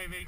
Navy.